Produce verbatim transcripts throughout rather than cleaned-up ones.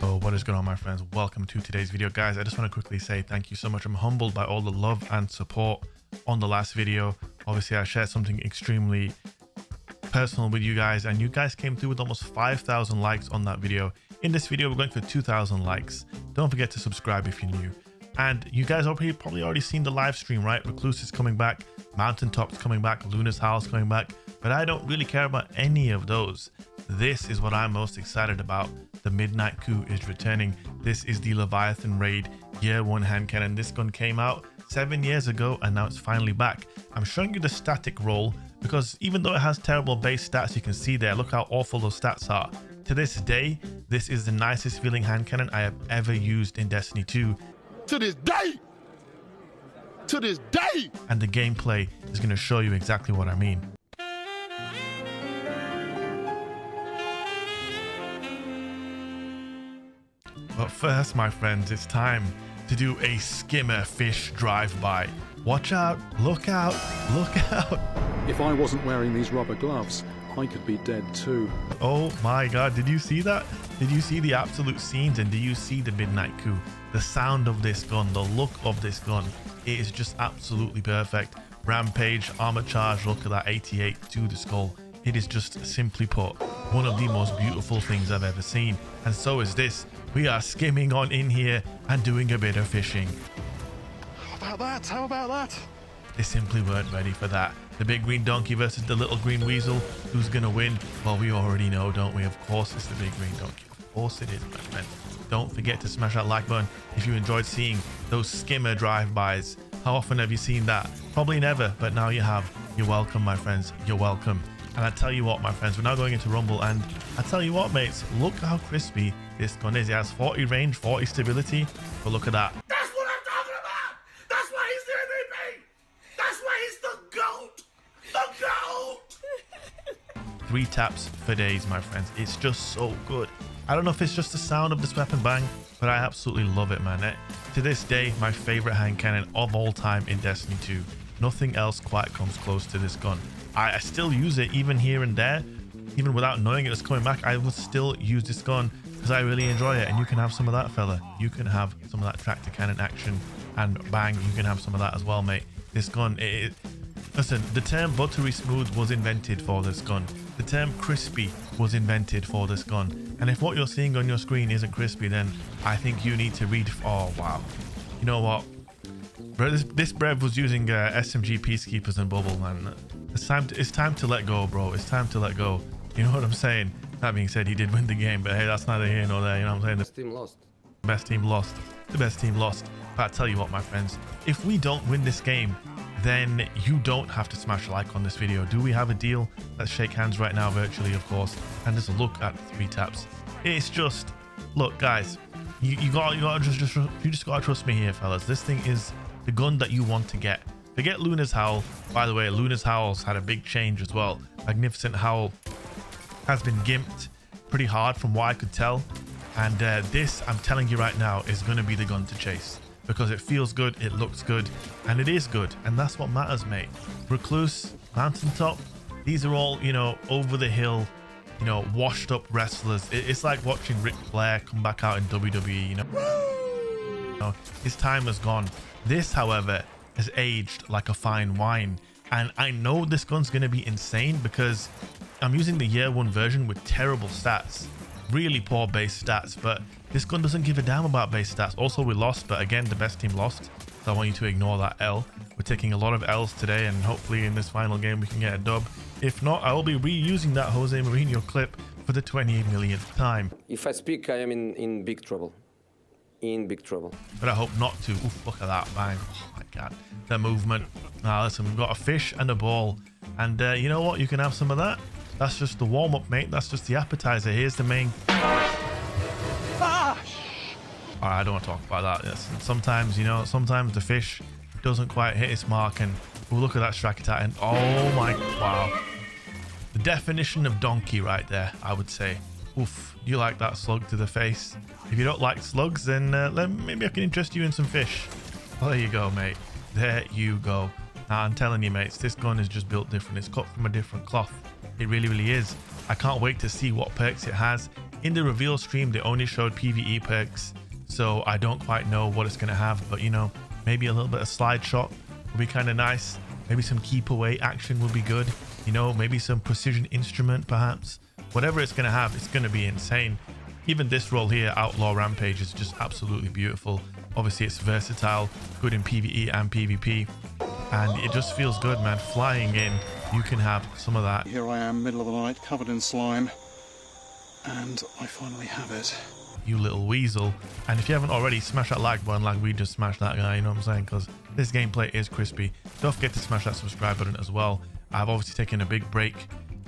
Oh, what is going on, my friends? Welcome to today's video, guys. I just want to quickly say thank you so much. I'm humbled by all the love and support on the last video. Obviously, I shared something extremely personal with you guys, and you guys came through with almost five thousand likes on that video. In this video, we're going for two thousand likes. Don't forget to subscribe if you're new. And you guys already probably already seen the live stream, right? Recluse is coming back, Mountaintop's coming back, Luna's Howl's coming back, but I don't really care about any of those. This is what I'm most excited about. The Midnight Coup is returning. This is the Leviathan Raid Year One hand cannon. This gun came out seven years ago and now it's finally back. I'm showing you the static roll because even though it has terrible base stats, you can see there, look how awful those stats are. To this day, this is the nicest feeling hand cannon I have ever used in Destiny two. To this day, to this day. And the gameplay is going to show you exactly what I mean. But first, my friends, it's time to do a skimmer fish drive-by. Watch out, look out, look out. If I wasn't wearing these rubber gloves, I could be dead too. Oh my God, did you see that? Did you see the absolute scenes, and do you see the Midnight Coup? The sound of this gun, the look of this gun, it is just absolutely perfect. Rampage, armor charge, look at that, eighty-eight to the skull. It is just, simply put, one of the most beautiful things I've ever seen. And so is this. We are skimming on in here and doing a bit of fishing. How about that? How about that? They simply weren't ready for that. The big green donkey versus the little green weasel. Who's going to win? Well, we already know, don't we? Of course it's the big green donkey. Of course it is, my friend. Don't forget to smash that like button if you enjoyed seeing those skimmer drive-bys. How often have you seen that? Probably never, but now you have. You're welcome, my friends. You're welcome. And I tell you what, my friends, we're now going into Rumble, and I tell you what, mates, look how crispy this gun is. It has forty range, forty stability, but look at that. That's what I'm talking about! That's why he's the M V P! That's why he's the GOAT! The GOAT! Three taps for days, my friends. It's just so good. I don't know if it's just the sound of this weapon bang, but I absolutely love it, man. It, to this day, my favorite hand cannon of all time in Destiny two. Nothing else quite comes close to this gun. I, I still use it even here and there. Even without knowing it was coming back, I would still use this gun because I really enjoy it. And you can have some of that, fella. You can have some of that tractor cannon action, and bang, you can have some of that as well, mate. This gun, it, it, listen, the term buttery smooth was invented for this gun. The term crispy was invented for this gun. And if what you're seeing on your screen isn't crispy, then I think you need to read. Oh, wow. You know what? This, this Brev was using uh, S M G Peacekeepers and Bubble, man. It's time, to, it's time to let go, bro. It's time to let go. You know what I'm saying? That being said, he did win the game, but hey, that's neither here nor there. You know what I'm saying? The best team lost. The best team lost. The best team lost. But I tell you what, my friends, if we don't win this game, then you don't have to smash like on this video. Do we have a deal? Let's shake hands right now, virtually, of course, and just look at three taps. It's just, look, guys, you, you got, you got just, just, you just gotta trust me here, fellas. This thing is the gun that you want to get. Forget Luna's Howl. By the way, Luna's Howl's had a big change as well. Magnificent Howl has been gimped pretty hard, from what I could tell, and uh, this, I'm telling you right now, is going to be the gun to chase. Because it feels good, it looks good, and it is good. And that's what matters, mate. Recluse, Mountaintop, these are all, you know, over the hill, you know, washed up wrestlers. It's like watching Ric Flair come back out in W W E, you know. You know, his time has gone. This, however, has aged like a fine wine. And I know this gun's going to be insane because I'm using the year one version with terrible stats. Really poor base stats, but this gun doesn't give a damn about base stats. Also, we lost, but again, the best team lost, so I want you to ignore that L. We're taking a lot of L's today, and hopefully in this final game we can get a dub. If not, I will be reusing that Jose Mourinho clip for the twenty-eight millionth time. If I speak, I am in, in big trouble. In big trouble. But I hope not to. Oof, look at that, man. Oh my God. The movement. Now, listen, we've got a fish and a ball, and uh, you know what? You can have some of that. That's just the warm-up, mate. That's just the appetizer. Here's the main... Ah! All right, I don't want to talk about that. Yes. Sometimes, you know, sometimes the fish doesn't quite hit its mark, and we'll look at that Strakatat, and oh my... Wow. The definition of donkey right there, I would say. Oof, you like that slug to the face. If you don't like slugs, then uh, let, maybe I can interest you in some fish. Well, there you go, mate. There you go. Now, I'm telling you, mates, this gun is just built different. It's cut from a different cloth. It really, really is. I can't wait to see what perks it has. In the reveal stream, they only showed PvE perks, so I don't quite know what it's going to have, but you know, maybe a little bit of slide shot would be kind of nice. Maybe some keep away action would be good. You know, maybe some precision instrument, perhaps. Whatever it's going to have, it's going to be insane. Even this role here, Outlaw Rampage, is just absolutely beautiful. Obviously, it's versatile, good in PvE and PvP, and it just feels good, man. Flying in, you can have some of that. Here I am, middle of the night, covered in slime, and I finally have it. You little weasel. And if you haven't already, smash that like button like we just smashed that guy, you know what I'm saying? Because this gameplay is crispy. Don't forget to smash that subscribe button as well. I've obviously taken a big break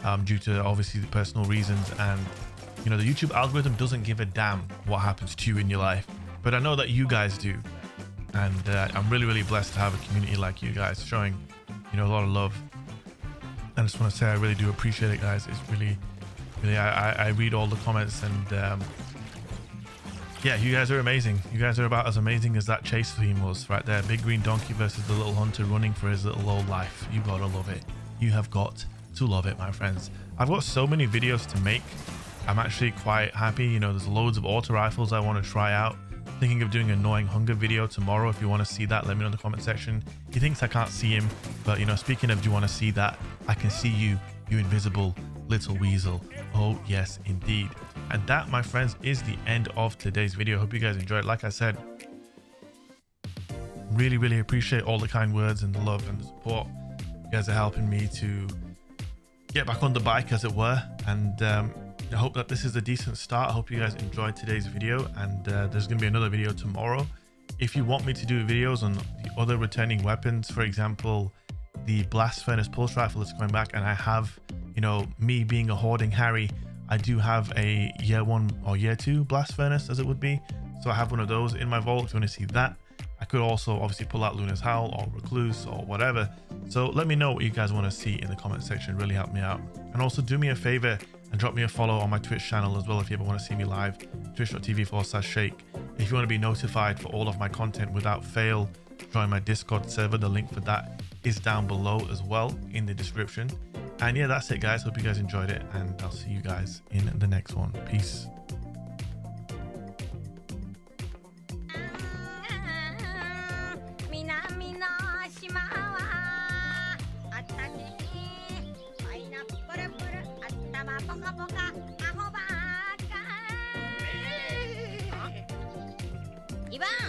um, due to obviously the personal reasons, and you know, the YouTube algorithm doesn't give a damn what happens to you in your life, but I know that you guys do, and uh, I'm really really blessed to have a community like you guys showing, you know, a lot of love. And I just want to say I really do appreciate it, guys. It's really really I, I, I read all the comments, and um, yeah, you guys are amazing. You guys are about as amazing as that chase theme was right there. Big Green Donkey versus the little hunter running for his little old life. You gotta love it. You have got to love it, my friends. I've got so many videos to make. I'm actually quite happy. You know, there's loads of auto rifles I want to try out. Thinking of doing an annoying hunger video tomorrow. If you want to see that, let me know in the comment section. He thinks I can't see him, but you know, speaking of, do you want to see that? I can see you, you invisible little weasel. Oh yes, indeed. And that, my friends, is the end of today's video. Hope you guys enjoyed. Like I said, really really appreciate all the kind words and the love and the support. You guys are helping me to get back on the bike, as it were, and um I hope that this is a decent start. I hope you guys enjoyed today's video, and uh, there's gonna be another video tomorrow. If you want me to do videos on the other returning weapons, for example the Blast Furnace pulse rifle is coming back, and I have, you know, me being a hoarding Harry, I do have a year one or year two Blast Furnace, as it would be. So I have one of those in my vault if you want to see that. I could also obviously pull out Luna's Howl or Recluse or whatever. So let me know what you guys want to see in the comment section. Really help me out. And also do me a favor and drop me a follow on my Twitch channel as well if you ever want to see me live. Twitch dot T V forward slash shake. If you want to be notified for all of my content without fail, join my Discord server. The link for that is down below as well in the description. And yeah, that's it, guys. Hope you guys enjoyed it, and I'll see you guys in the next one. Peace. Ivan!